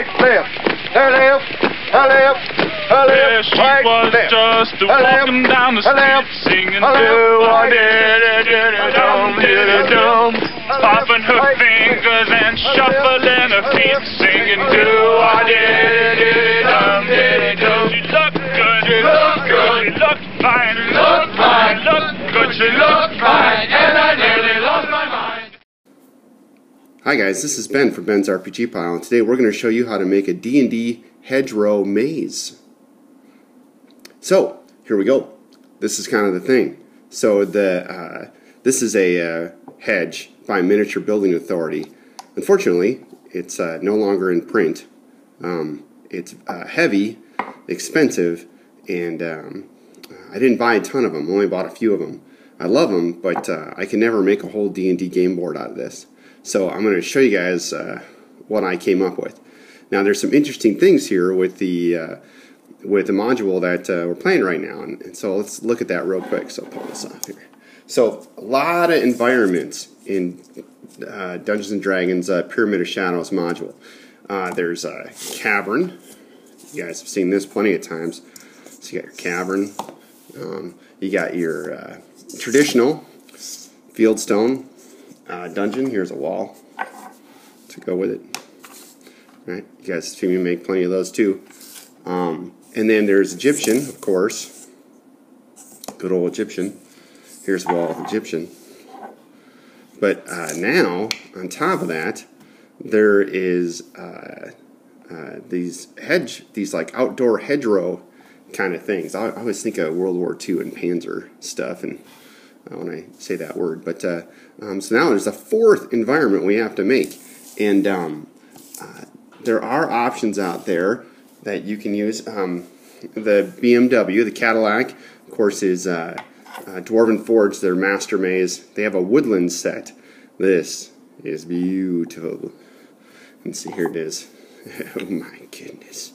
right, left, left, left, left. There she right, was left. Just walking down the street singing do-a-dum-dum-dum, popping her fingers and shuffling her feet singing do-a-dum-dum-dum. She looked good, she looked good, she looked fine, she looked fine, she looked good, she looked fine, and I nearly lost my mind. Hi guys, this is Ben from Ben's RPG Pile, and today we're going to show you how to make a D&D hedgerow maze. So, here we go. This is kind of the thing. So, this is a hedge by Miniature Building Authority. Unfortunately, it's no longer in print. It's heavy, expensive, and I didn't buy a ton of them. I only bought a few of them. I love them, but I can never make a whole D&D game board out of this. So I'm going to show you guys what I came up with. Now there's some interesting things here with the module that we're playing right now, and so let's look at that real quick. So pull this off here. So a lot of environments in Dungeons and Dragons Pyramid of Shadows module. There's a cavern. You guys have seen this plenty of times. So you got your cavern. You got your traditional fieldstone. Dungeon, here's a wall to go with it. All right, you guys have seen me make plenty of those too. And then there's Egyptian, of course. Good old Egyptian. Here's a wall of Egyptian. But now, on top of that, there is these like outdoor hedgerow kind of things. I always think of World War II and Panzer stuff and when I say that word, but so now there's a fourth environment we have to make, and there are options out there that you can use. The BMW, the Cadillac, of course, is Dwarven Forge, their master maze. They have a woodland set. This is beautiful. And see, here it is. Oh my goodness!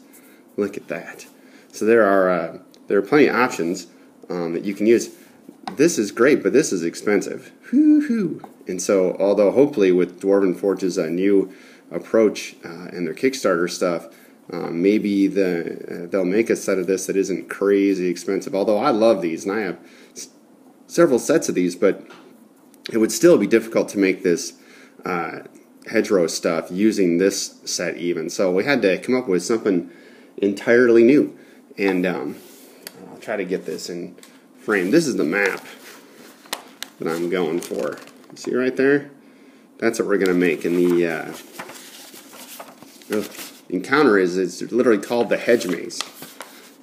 Look at that. So there are plenty of options that you can use. This is great, but this is expensive. Whoo-hoo. And so, although hopefully with Dwarven Forge's new approach and their Kickstarter stuff, maybe they'll make a set of this that isn't crazy expensive. Although I love these, and I have several sets of these, but it would still be difficult to make this hedgerow stuff using this set even. So we had to come up with something entirely new. And I'll try to get this in frame. This is the map that I'm going for. See right there? That's what we're going to make. And the encounter is literally called the hedge maze.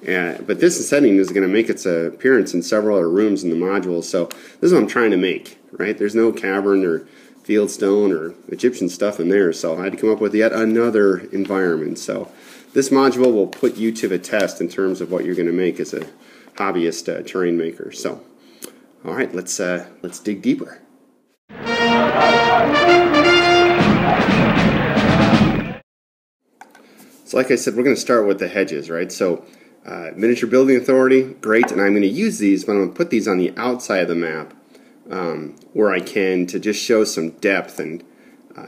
But this setting is going to make its appearance in several other rooms in the module. So this is what I'm trying to make, right? There's no cavern or fieldstone or Egyptian stuff in there. So I had to come up with yet another environment. So this module will put you to the test in terms of what you're going to make as a hobbyist terrain maker. So, all right, let's dig deeper. So, like I said, we're going to start with the hedges, right? So, Miniature Building Authority, great, and I'm going to use these, but I'm going to put these on the outside of the map where I can to just show some depth and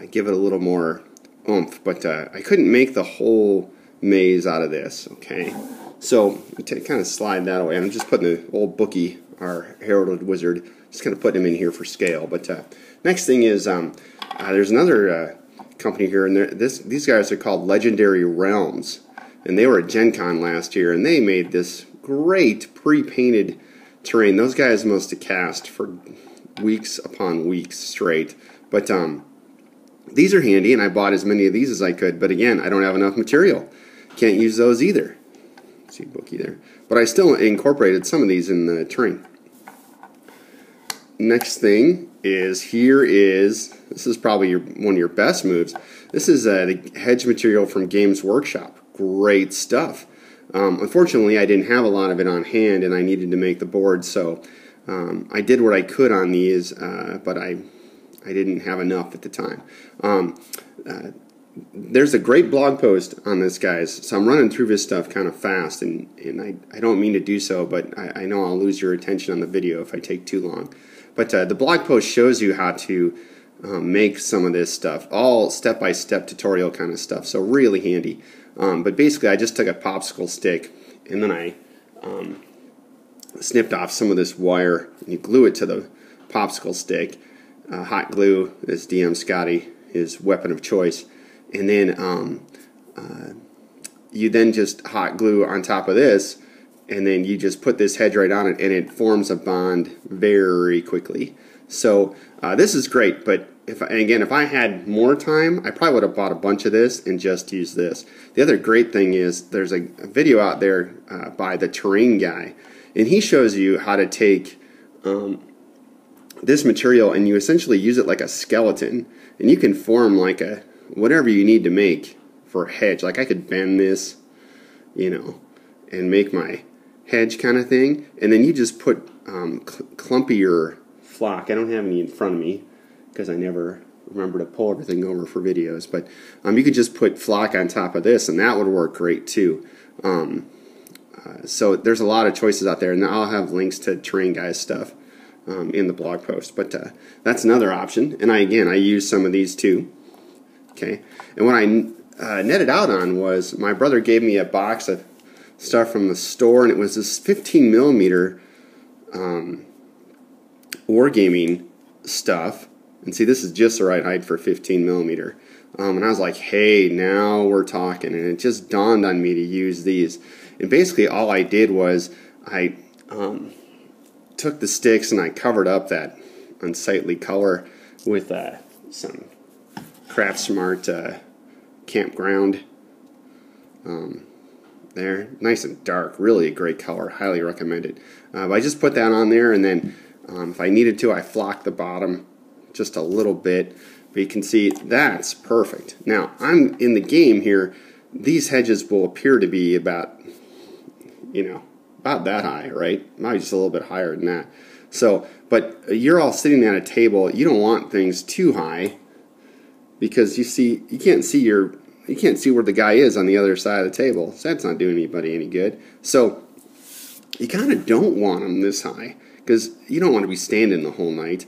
give it a little more oomph. But I couldn't make the whole maze out of this, okay? So, kind of slide that away. I'm just putting the old bookie, our heralded wizard, just kind of putting him in here for scale. But next thing is, there's another company here, and these guys are called Legendary Realms. And they were at Gen Con last year, and they made this great pre-painted terrain. Those guys must have cast for weeks upon weeks straight. But these are handy, and I bought as many of these as I could. But again, I don't have enough material. Can't use those either. See bookie there, but I still incorporated some of these in the terrain. Next thing is this is probably one of your best moves. This is the hedge material from Games Workshop. Great stuff. Unfortunately, I didn't have a lot of it on hand, and I needed to make the board, so I did what I could on these, but I didn't have enough at the time. There's a great blog post on this, guys, so I'm running through this stuff kind of fast, and I don't mean to do so, but I know I'll lose your attention on the video if I take too long. But the blog post shows you how to make some of this stuff, all step-by-step tutorial kind of stuff, so really handy. But basically I just took a popsicle stick and then I snipped off some of this wire and you glue it to the popsicle stick. Hot glue is DM Scotty, his weapon of choice, and then you then just hot glue on top of this, and then you just put this hedge right on it and it forms a bond very quickly. So this is great, but if I had more time, I probably would have bought a bunch of this and just used this. The other great thing is there's a video out there by the Terrain Guy, and he shows you how to take this material and you essentially use it like a skeleton, and you can form like a whatever you need to make for a hedge. Like I could bend this, you know, and make my hedge kind of thing, and then you just put clumpier flock. I don't have any in front of me because I never remember to pull everything over for videos, but you could just put flock on top of this and that would work great too. So there's a lot of choices out there, and I'll have links to Terrain Guy's stuff in the blog post, but that's another option. And I use some of these too. Okay, and what I netted out on was my brother gave me a box of stuff from the store, and it was this 15mm wargaming stuff. And see, this is just the right height for 15mm. And I was like, hey, now we're talking. And it just dawned on me to use these. And basically all I did was I took the sticks and I covered up that unsightly color with some Craftsmart campground. There, nice and dark, really a great color, highly recommend it. But I just put that on there, and then if I needed to, I flocked the bottom just a little bit. But you can see that's perfect. Now, I'm in the game here. These hedges will appear to be about, you know, about that high, right? Maybe just a little bit higher than that. So, but you're all sitting at a table. You don't want things too high because you can't see your. You can't see where the guy is on the other side of the table, so that's not doing anybody any good. So you kind of don't want them this high because you don't want to be standing the whole night.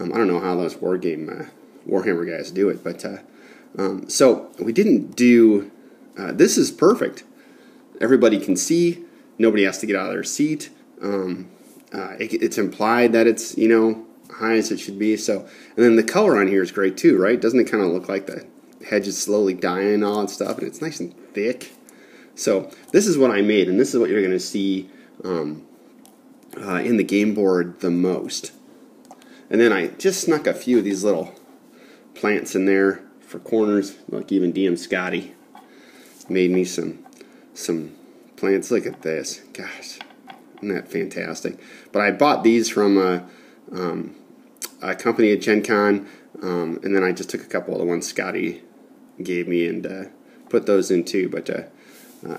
I don't know how those Warhammer guys do it, but so we didn't do. This is perfect. Everybody can see. Nobody has to get out of their seat. It's implied that it's, you know, high as it should be. So, and then the color on here is great too, right? Doesn't it kind of look like that? Hedge is slowly dying and all that stuff, and it's nice and thick. So this is what I made, and this is what you're going to see in the game board the most. And then I just snuck a few of these little plants in there for corners. Like even DM Scotty made me some plants. Look at this. Gosh, isn't that fantastic? But I bought these from a company at Gen Con. And then I just took a couple of the ones Scotty gave me and put those in too. But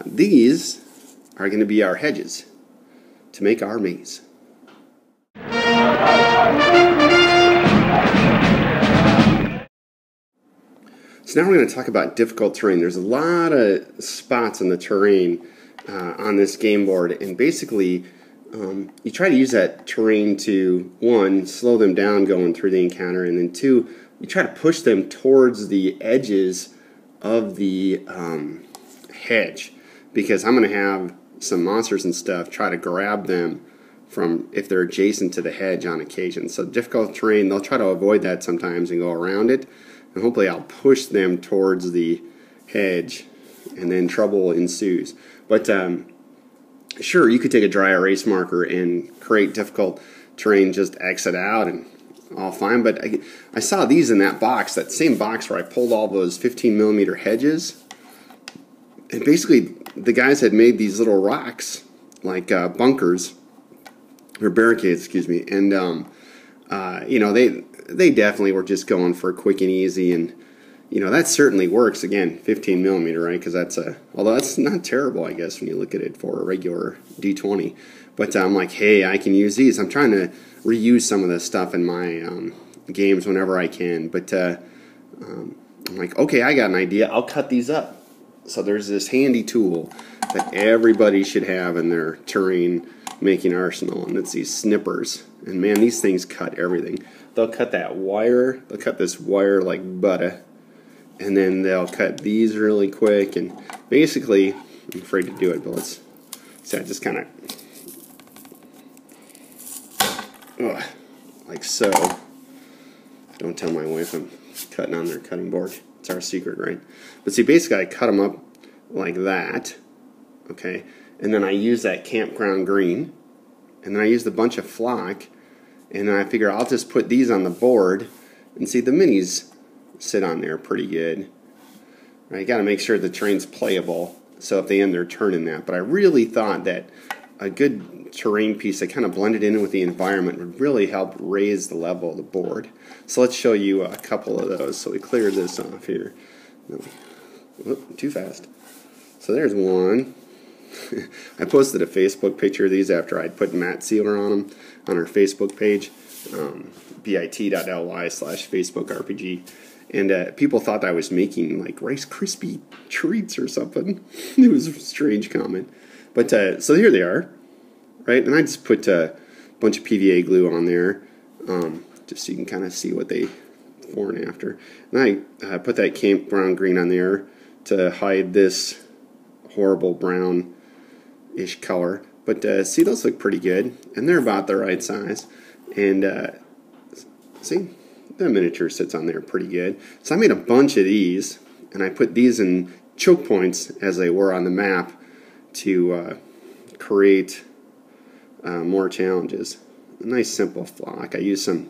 these are going to be our hedges to make our maze. So now we're going to talk about difficult terrain. There's a lot of spots in the terrain on this game board, and basically you try to use that terrain to, one, slow them down going through the encounter, and then two, you try to push them towards the edges of the hedge, because I'm going to have some monsters and stuff try to grab them from if they're adjacent to the hedge on occasion. So difficult terrain, they'll try to avoid that sometimes and go around it, and hopefully I'll push them towards the hedge, and then trouble ensues. But sure, you could take a dry erase marker and create difficult terrain, just exit out and all fine, but I saw these in that box, that same box where I pulled all those 15mm hedges, and basically the guys had made these little rocks, like bunkers, or barricades, excuse me, and you know, they definitely were just going for quick and easy, and you know, that certainly works, again, 15mm, right? Because that's a, although that's not terrible, I guess, when you look at it for a regular D20. But I'm like, hey, I can use these. I'm trying to reuse some of this stuff in my games whenever I can. But I'm like, okay, I got an idea. I'll cut these up. So there's this handy tool that everybody should have in their terrain making arsenal, and it's these snippers. And man, these things cut everything. They'll cut that wire. They'll cut this wire like butter. And then they'll cut these really quick. And basically, I'm afraid to do it, but let's so I just kind of like so. Don't tell my wife I'm cutting on their cutting board. It's our secret, right? But see, basically I cut them up like that, okay? And then I use that campground green, and then I used a bunch of flock, and then I figure I'll just put these on the board, and see, the minis sit on there pretty good. Right? You gotta make sure the terrain's playable, so if they end their turn in that. But I really thought that a good terrain piece that kind of blended in with the environment would really help raise the level of the board. So let's show you a couple of those. So we cleared this off here. Whoop, too fast. So there's one. I posted a Facebook picture of these after I'd put Matt Sealer on them on our Facebook page, bit.ly/FacebookRPG. And people thought I was making like Rice Krispie treats or something. It was a strange comment. But so here they are, right? And I just put a bunch of PVA glue on there, just so you can kind of see what they before and after. And I put that campground green on there to hide this horrible brown-ish color. But see, those look pretty good, and they're about the right size. And see, the miniature sits on there pretty good. So I made a bunch of these, and I put these in choke points as they were on the map to create more challenges. A nice simple flock. I used some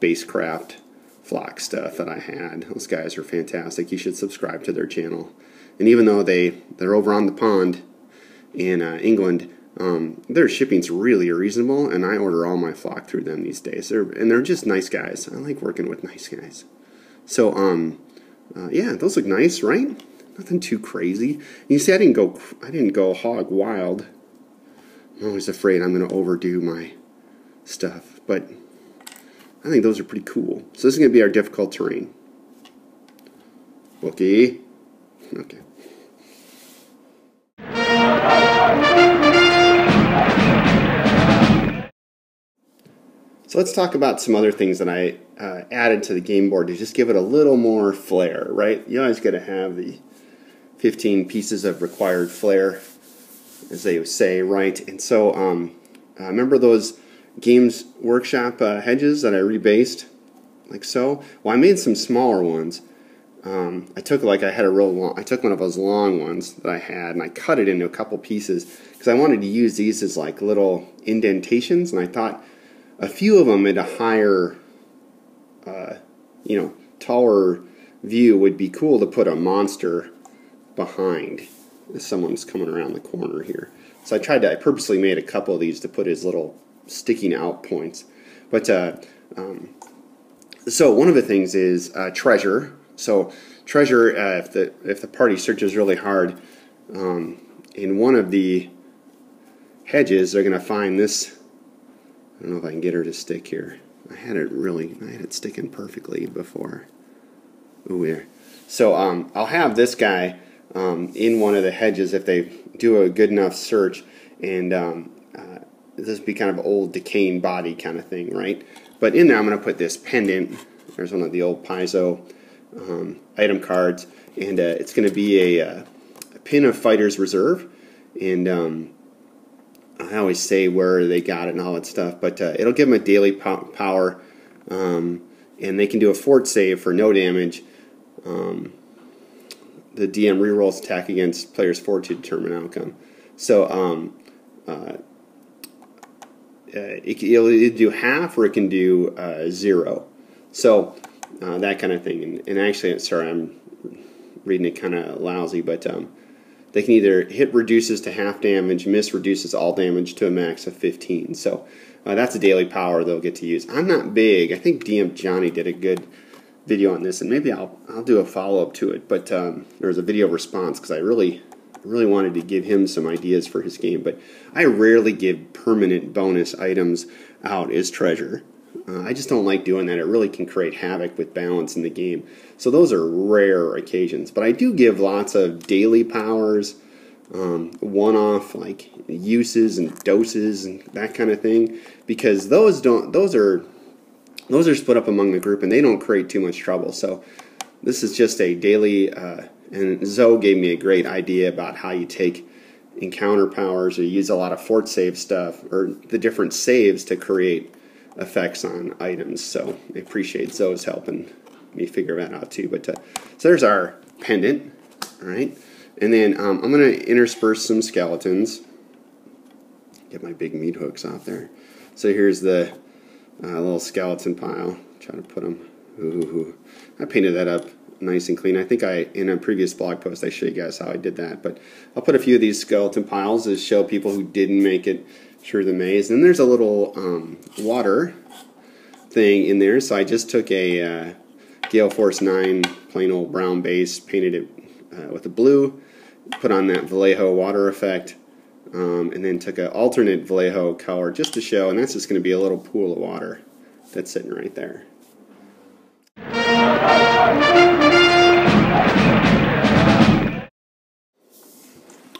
Basecraft flock stuff that I had. Those guys are fantastic. You should subscribe to their channel. And even though they're over on the pond in England, their shipping's really reasonable, and I order all my flock through them these days. They're just nice guys. I like working with nice guys. So yeah, those look nice, right? Nothing too crazy. You see, I didn't go hog wild. I'm always afraid I'm going to overdo my stuff, but I think those are pretty cool. So this is going to be our difficult terrain. Bookie. Okay. So let's talk about some other things that I added to the game board to just give it a little more flair, right? You always got to have the 15 pieces of required flair, as they say, right? And so remember those Games Workshop hedges that I rebased, like so? Well, I made some smaller ones. I took one of those long ones that I had, and I cut it into a couple pieces because I wanted to use these as like little indentations, and I thought a few of them at a higher, taller view would be cool to put a monster behind if someone's coming around the corner here. So I purposely made a couple of these to put as little sticking out points. But so one of the things is treasure. So treasure, if the party searches really hard in one of the hedges, they're going to find this. I don't know if I can get her to stick here. I had it sticking perfectly before. Ooh, yeah. So I'll have this guy in one of the hedges if they do a good enough search, and this would be kind of old decaying body kind of thing, right? But in there I'm going to put this pendant. There's one of the old Paizo item cards, and it's going to be a pin of Fighter's Reserve, and I always say where they got it and all that stuff, but it'll give them a daily power, and they can do a fort save for no damage. The DM rerolls attack against player's fort to determine outcome. So it'll either do half or it can do zero. So that kind of thing. And actually, sorry, I'm reading it kind of lousy, but they can either hit reduces to half damage, miss reduces all damage to a max of 15. So that's a daily power they'll get to use. I'm not big. I think DM Johnny did a good video on this, and maybe I'll do a follow-up to it. But there was a video response because I really wanted to give him some ideas for his game. But I rarely give permanent bonus items out as treasure. I just don't like doing that. It really can create havoc with balance in the game. So those are rare occasions. But I do give lots of daily powers, one-off like uses and doses and that kind of thing, because those are split up among the group and they don't create too much trouble. So this is just a daily. And Zoe gave me a great idea about how you take encounter powers or use a lot of fort save stuff or the different saves to create effects on items. So I appreciate Zoe's helping me figure that out too. But so there's our pendant, all right. And then I'm going to intersperse some skeletons. Get my big meat hooks out there. So here's the little skeleton pile. Try to put them. Ooh, I painted that up nice and clean. I think in a previous blog post I showed you guys how I did that. But I'll put a few of these skeleton piles to show people who didn't make it through the maze. And there's a little water thing in there. So I just took a Gale Force 9 plain old brown base, painted it with a blue, put on that Vallejo water effect, and then took an alternate Vallejo color just to show, and that's just going to be a little pool of water that's sitting right there.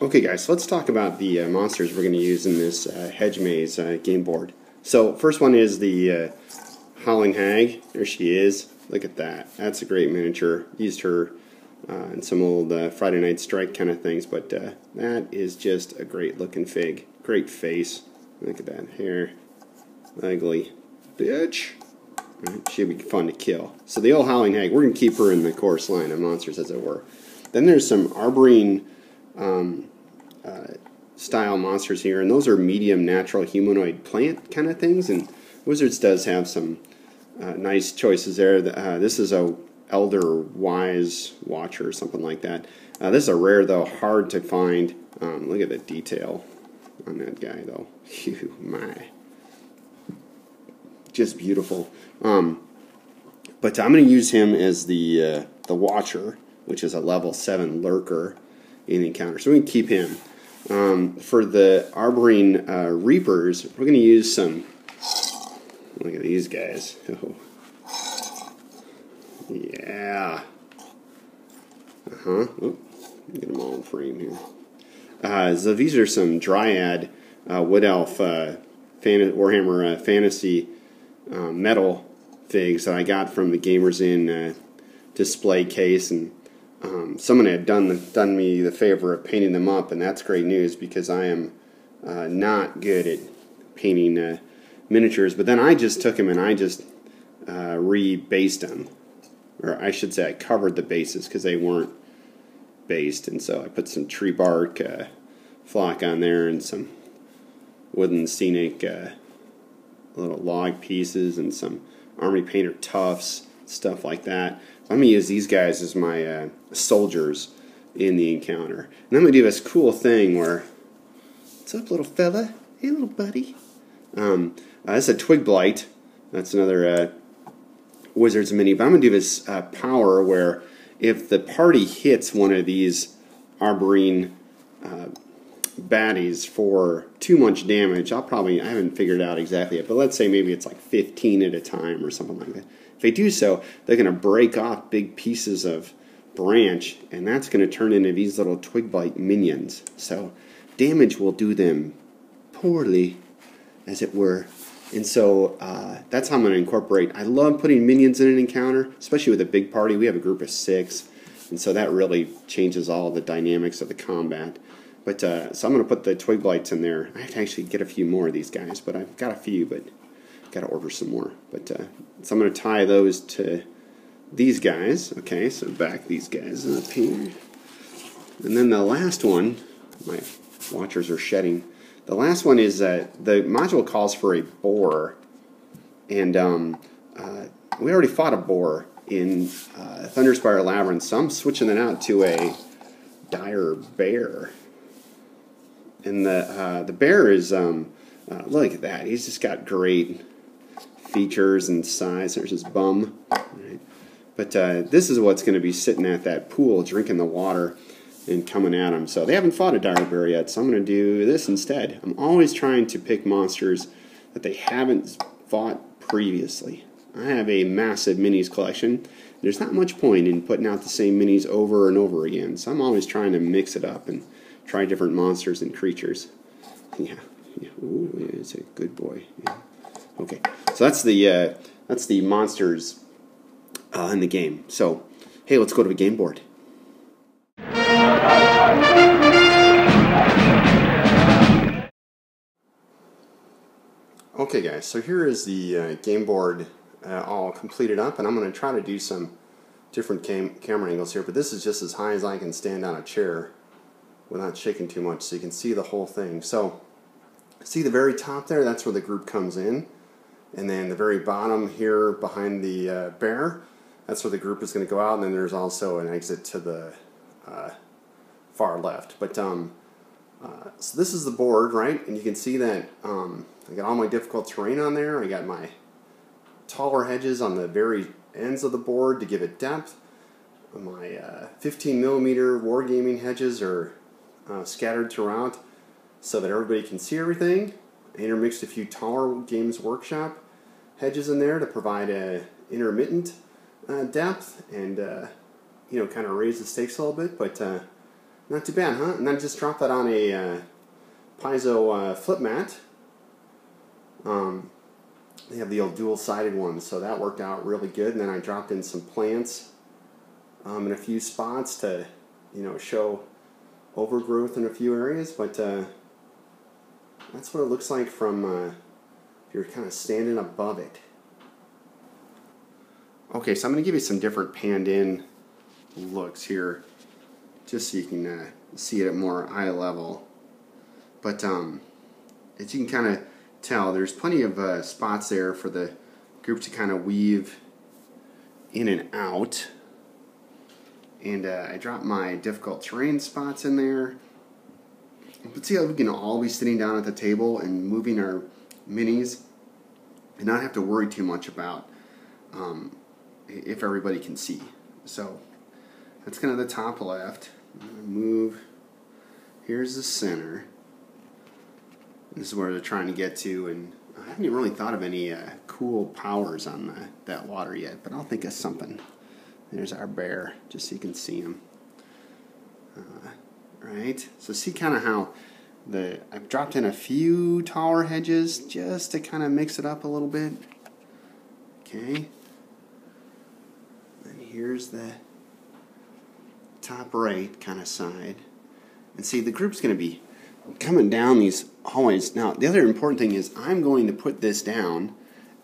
Okay guys, so let's talk about the monsters we're going to use in this hedge maze game board. So first one is the Howling Hag. There she is. Look at that. That's a great miniature. Used her and some old Friday Night Strike kind of things, but that is just a great looking fig. Great face. Look at that hair. Ugly bitch. Right, she'd be fun to kill. So the old Howling Hag, we're going to keep her in the course line of monsters, as it were. Then there's some Arborine style monsters here, and those are medium natural humanoid plant kind of things, and Wizards does have some nice choices there. This is a Elder Wise Watcher or something like that. This is a rare, though, hard to find. Look at the detail on that guy, though. Phew, my. Just beautiful. But I'm going to use him as the Watcher, which is a level 7 lurker in the encounter. So we can keep him. For the Arborine Reapers, we're going to use some... Look at these guys. Oh. Yeah. Oh, get them all in frame here. So these are some Dryad Wood Elf Warhammer Fantasy metal figs that I got from the Gamers Inn display case, and someone had done me the favor of painting them up, and that's great news because I am not good at painting miniatures. But then I just took them and I just rebased them. Or I should say I covered the bases because they weren't based, and so I put some tree bark flock on there and some wooden scenic little log pieces and some Army Painter tufts, stuff like that. I'm going to use these guys as my soldiers in the encounter. And I'm going to do this cool thing where, what's up little fella? Hey little buddy. That's a Twig Blight. That's another Wizards mini, but I'm going to do this power where if the party hits one of these Arborine baddies for too much damage, I haven't figured out exactly yet, but let's say maybe it's like 15 at a time or something like that. If they do so, they're going to break off big pieces of branch, and that's going to turn into these little Twig Blight minions. So damage will do them poorly, as it were. And so that's how I'm going to incorporate. I love putting minions in an encounter, especially with a big party. We have a group of 6, and so that really changes all the dynamics of the combat. But so I'm going to put the Twig Blights in there. I have to actually get a few more of these guys, but I've got a few, but I've got to order some more. But so I'm going to tie those to these guys. Okay, so back these guys up here. And then the last one, my watchers are shedding. The last one is the module calls for a boar, and we already fought a boar in Thunderspire Labyrinth, so I'm switching it out to a dire bear. And the bear is, look at that, he's just got great features and size. There's his bum. Right? But this is what's going to be sitting at that pool drinking the water and coming at them. So they haven't fought a dire bear yet, so I'm going to do this instead. I'm always trying to pick monsters that they haven't fought previously. I have a massive minis collection. There's not much point in putting out the same minis over and over again, so I'm always trying to mix it up and try different monsters and creatures. Yeah, yeah. Ooh, it's a good boy. Yeah. Okay, so that's the monsters in the game. So, hey, let's go to the game board. Okay, guys. So here is the game board all completed up, and I'm going to try to do some different camera angles here, but this is just as high as I can stand on a chair without shaking too much, so you can see the whole thing. So, see the very top there? That's where the group comes in. And then the very bottom here behind the bear, that's where the group is going to go out, and then there's also an exit to the far left. But so this is the board, right? And you can see that I got all my difficult terrain on there. I got my taller hedges on the very ends of the board to give it depth. My 15mm wargaming hedges are scattered throughout so that everybody can see everything. I intermixed a few taller Games Workshop hedges in there to provide a intermittent depth and you know, kind of raise the stakes a little bit, but not too bad, huh? And then just drop that on a Paizo flip mat. They have the old dual-sided ones, so that worked out really good. And then I dropped in some plants in a few spots to, you know, show overgrowth in a few areas. But that's what it looks like from if you're kind of standing above it. Okay, so I'm going to give you some different panned-in looks here, just so you can see it at more eye level. But as you can kind of tell, there's plenty of spots there for the group to kind of weave in and out. And I dropped my difficult terrain spots in there. But see how we can all be sitting down at the table and moving our minis and not have to worry too much about if everybody can see. So that's kind of the top left. I'm gonna move. Here's the center. This is where they're trying to get to, and I haven't even really thought of any cool powers on that water yet, but I'll think of something. There's our bear, just so you can see him. Right? So see kind of how I've dropped in a few taller hedges just to kind of mix it up a little bit. Okay. And here's the top right kind of side. And see, the group's going to be coming down these hallways. Now, the other important thing is I'm going to put this down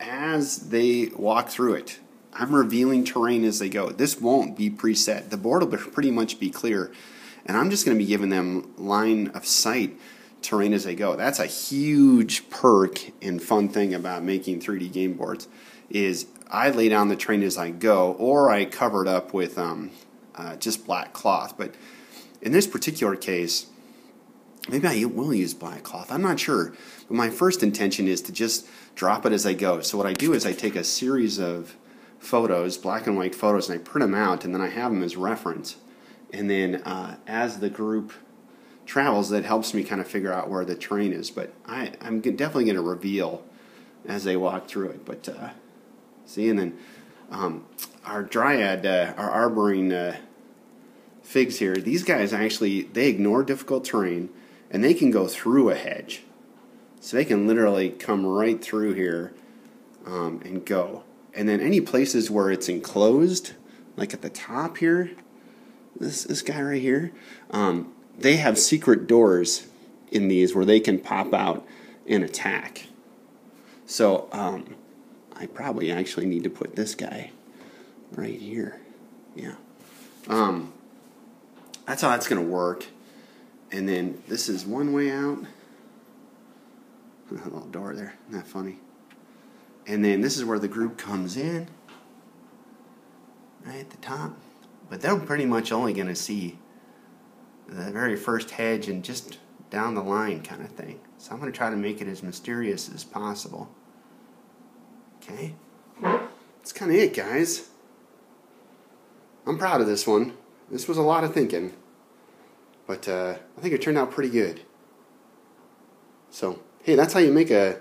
as they walk through it. I'm revealing terrain as they go. This won't be preset. The board will pretty much be clear, and I'm just going to be giving them line of sight terrain as they go. That's a huge perk and fun thing about making 3D game boards, is I lay down the terrain as I go, or I cover it up with just black cloth. But in this particular case, maybe I will use black cloth. I'm not sure. But my first intention is to just drop it as I go. So what I do is I take a series of photos, black and white photos, and I print them out, and then I have them as reference. And then as the group travels, that helps me kind of figure out where the terrain is. But I'm definitely going to reveal as they walk through it. But see, and then our dryad, our arborine figs here, these guys actually, they ignore difficult terrain, and they can go through a hedge. So they can literally come right through here and go. And then any places where it's enclosed, like at the top here, this guy right here, they have secret doors in these where they can pop out and attack. So I probably actually need to put this guy right here. Yeah. That's how that's going to work. And then this is one way out. That little door there. Isn't that funny? And then this is where the group comes in. Right at the top. But they're pretty much only going to see the very first hedge and just down the line kind of thing. So I'm going to try to make it as mysterious as possible. Okay. That's kind of it, guys. I'm proud of this one. This was a lot of thinking. But I think it turned out pretty good. So, hey, that's how you make a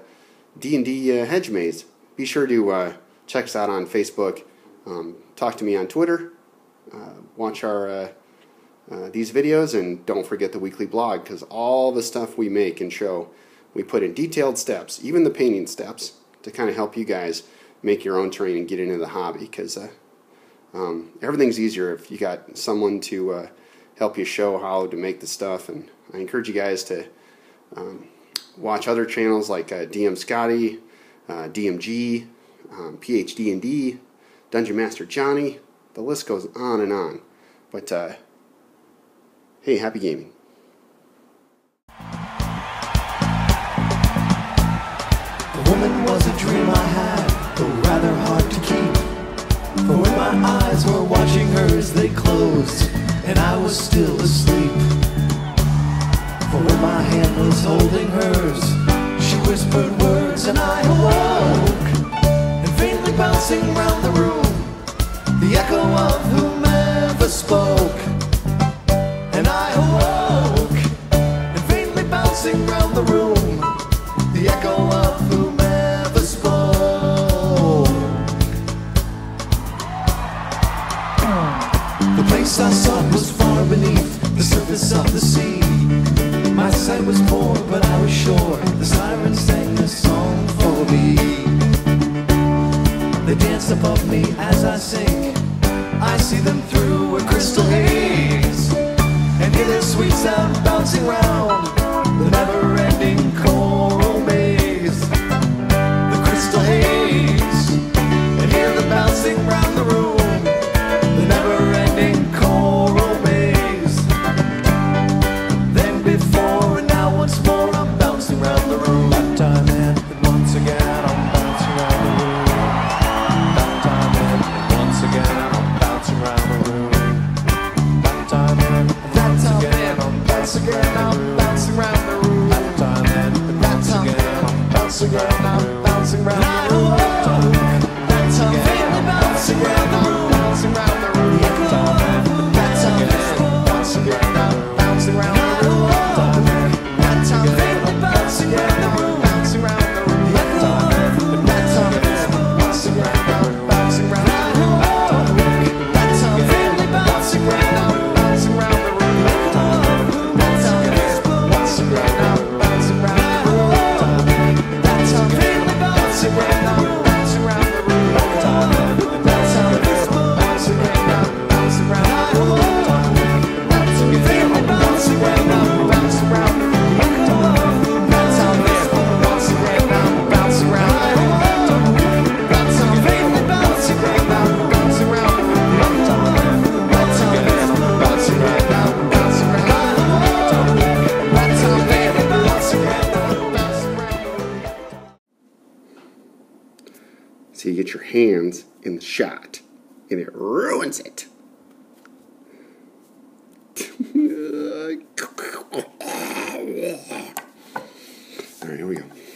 D&D hedge maze. Be sure to check us out on Facebook. Talk to me on Twitter. Watch our these videos, and don't forget the weekly blog, because all the stuff we make and show, we put in detailed steps, even the painting steps, to kind of help you guys make your own terrain and get into the hobby, because everything's easier if you got someone to help you show how to make the stuff. And I encourage you guys to watch other channels like DM Scotty, DMG, PhD&D, Dungeon Master Johnny. The list goes on and on. But hey, happy gaming. The woman was a dream I had, though rather hard to keep. For when my eyes were watching hers, they closed, and I was still asleep. For when my hand was holding hers, she whispered words and I awoke. And faintly bouncing round the room, the echo of whomever spoke. And I awoke, and faintly bouncing round the room, the echo of whomever spoke. The place I sought was far beneath the surface of the sea. My sight was poor, but I was sure the sirens sang this song for me. They dance above me as I sing. I see them through a crystal haze, and hear their sweet sound bouncing round the never-ending choral maze. The crystal haze, and hear them bouncing round the room, the never-ending choral maze. Then before and now once more, I'm bouncing round the room. That time and once again, I'm bouncing round the room. That time and once again, I'm bouncing round the room. That time and once again, I'm bouncing round the room. Bouncing round, I'm bouncing round the room. That's how I'm bouncing round the room. Bouncing round the room. That's how I'm bouncing round. I'm bouncing round the room. That's how I'm bouncing round the room. Bouncing round the room. That's how I'm bouncing round the room. Bouncing round the room. That's how I'm bouncing round the room. Bouncing round the room. That's how I'm bouncing round the room. Bouncing around the room, bouncing around the room, bouncing around the room, bouncing around the room, bouncing around the room, bouncing around the room, bouncing around the room, bouncing around the room. So you get your hands in the shot, and it ruins it. All right, here we go.